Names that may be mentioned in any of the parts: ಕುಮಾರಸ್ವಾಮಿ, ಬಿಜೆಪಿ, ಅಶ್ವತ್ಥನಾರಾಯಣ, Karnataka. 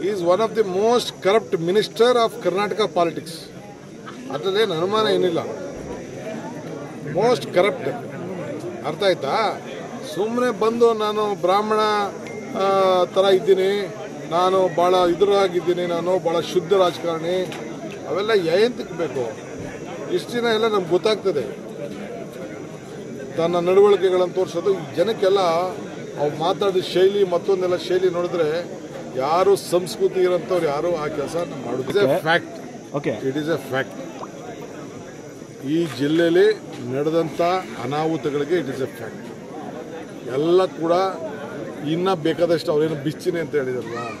He is one of the most corrupt minister of Karnataka politics. Atade Narmana Inilla. Most corrupt. Arthaita Sumre Bando Nano Brahmana Taraidine, Nano Bala Idra Gidine, Nano Bala Shuddha Rajkarne, Avella Yayantikbeko, Istina Helen Butak today. Tana Nurwalkalan Torsadu, Janakala, of Mata the Shelly, Matunella Shelly Nordre. Yaru Samskuti Rantor Yaru Akasa Madu. It is a fact. Okay. It is a fact. E Jillele, Nadanta, Anavutagalke, it is a fact. Yalla Kuda Inna Bekadash or in a bitchin and tell it around.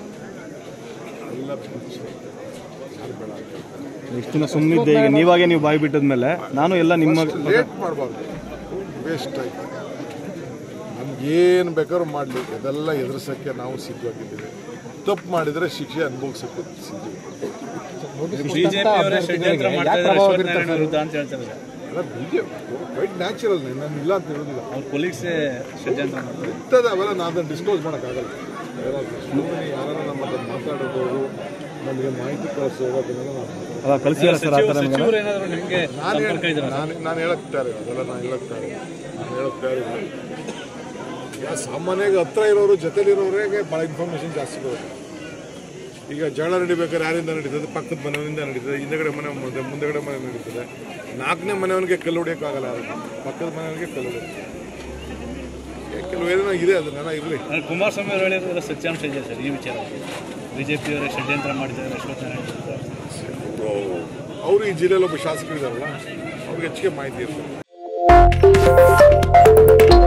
Next in a Sunni day, Niva can you buy bit of Mela? Nano Yella Nima late marble. Waste time. Again, Becker Madly, Adela Yadrusaka now situated. Top ಮಾಡಿದರೆ ಶಿಕ್ಷೆ ಅನುಭವಿಸಬೇಕು ಬಿಜೆಪಿ ಅವರ ಷಡ್ಯಂತ್ರ ಮಾಡ್ತಾರೆ ಅಶ್ವತ್ಥನಾರಾಯಣ ವಿರುದ್ಧ ಅಂತ ಹೇಳ್ತಾರೆ ಅಲ್ಲ ಬಿಜೆಪಿ ಕ್ವೈಟ್ ನ್ಯಾಚುರಲ್ ನಾನು ಇಲ್ಲ ಅಂತ ಹೇಳೋದಿಲ್ಲ ಅವರ ಪೊಲೀಸ್ ಷಡ್ಯಂತ್ರ ಮಾಡ್ತಾರೆ ಇತ್ತದವಲ್ಲ ನಾನು ಡಿಸ್ಕ್ಲೋಸ್ ಮಾಡಕ ಆಗಲ್ಲ ಯಾರು ನಮ್ಮ ಜೊತೆ ಮಾತಾಡೋರು ನಮಗೆ ಮಾಹಿತಿ ಕಳಿಸೋರು ಅದನ್ನ ಅಲ್ಲ ಕಳಿಸಿಲ್ಲ ಸರ್ ಆ ತರ ನನಗೆ ಏನಾದರೂ ನಿಮಗೆ ಸಂಪರ್ಕ ಇದ್ರಾ ನಾನು ಹೇಳಕ್ತಾರೆ ಅದಲ್ಲ ನಾನು ಹೇಳಕ್ತಾರೆ ನಾನು ಹೇಳಕ್ತಾರೆ ಸಾಮಾನ್ಯವಾಗಿ ಹತ್ರ ಇರೋರು ಜೊತೆಲಿರೋರಿಗೆ ಭಾಳ ಇನ್ಫಾರ್ಮೇಷನ್ ಜಾಸ್ತಿ ಬರುತ್ತೆ ಈಗ ಜಗಳ ನಡಿಬೇಕಾದ್ರೆ ಯಾರಿಂದ ನಡೀತದೆ ಪಕ್ಕದ ಮನೆಯಿಂದ ನಡೀತದೆ ಹಿಂದೆಗಡೆ ಮನೆ ಮುಂದೆಗಡೆ ಮನೆ ನಡೀತದೆ ನಾಲ್ಕನೇ ಮನೆಯವನಿಗೆ ಕಲ್ಲು ಹೊಡೆಯೋಕ್ಕಾಗಲ್ಲ ಪಕ್ಕದ ಮನೆಯವನಿಗೆ ಕಲ್ಲು ಹೊಡೆಯುತ್ತೆ ಕೆಲವು ಏನೋ ಇದೆ ಅದನ್ನೆಲ್ಲ ಇರಲಿ ಕುಮಾರಸ್ವಾಮಿ ಅವರು ಹೇಳಿದ್ರೆ ಸತ್ಯಾಂಶ ಇದೆ ಸರ್ ಈ ವಿಚಾರ ಬಿಜೆಪಿಯವರೇ ಷಡ್ಯಂತ್ರ ಮಾಡಿದ್ದಾರೆ ಅವರು ಈ ಜಿಲ್ಲೆಯಲ್ಲಿ ಒಬ್ಬ ಶಾಸಕರಿದ್ದಾರಲ್ಲ ಅವ್ರಿಗೆ ಹೆಚ್ಚಿಗೆ ಮಾಹಿತಿ ಇರ್ತದೆ